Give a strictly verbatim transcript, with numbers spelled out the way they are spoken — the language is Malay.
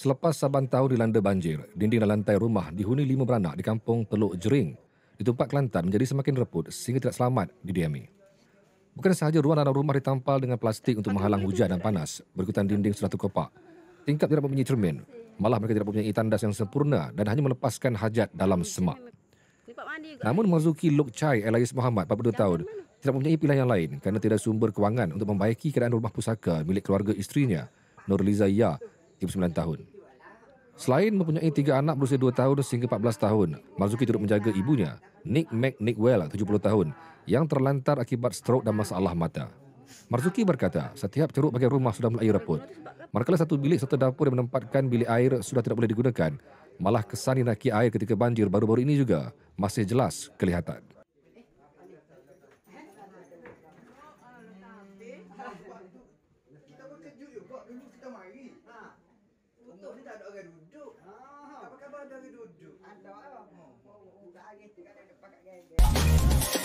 Selepas saban tahun dilanda banjir, dinding dan lantai rumah dihuni lima beranak di Kampung Teluk Jering di tempat Kelantan menjadi semakin reput sehingga tidak selamat didiami. Bukan sahaja ruang dalam rumah ditampal dengan plastik untuk menghalang hujan dan panas, berikutan dinding sudah terkepak. Tingkap tidak mempunyai cermin, malah mereka tidak mempunyai tandas yang sempurna dan hanya melepaskan hajat dalam semak. Namun Marzuki Lok Chai alias Muhammad, empat puluh dua tahun, tidak mempunyai pilihan yang lain kerana tidak sumber kewangan untuk membaiki keadaan rumah pusaka milik keluarga isterinya, Nur Liza Yah, lima puluh sembilan tahun. Selain mempunyai tiga anak berusia dua tahun sehingga empat belas tahun, Marzuki turut menjaga ibunya, Nick McNickwell, tujuh puluh tahun, yang terlantar akibat strok dan masalah mata. Marzuki berkata, setiap ceruk bagian rumah sudah mulai reput. Manakala satu bilik serta dapur yang menempatkan bilik air sudah tidak boleh digunakan, malah kesan inaki air ketika banjir baru-baru ini juga masih jelas kelihatan. Apa kabar dari duduk? Ada. Buka angin, tak ada pakai gaya.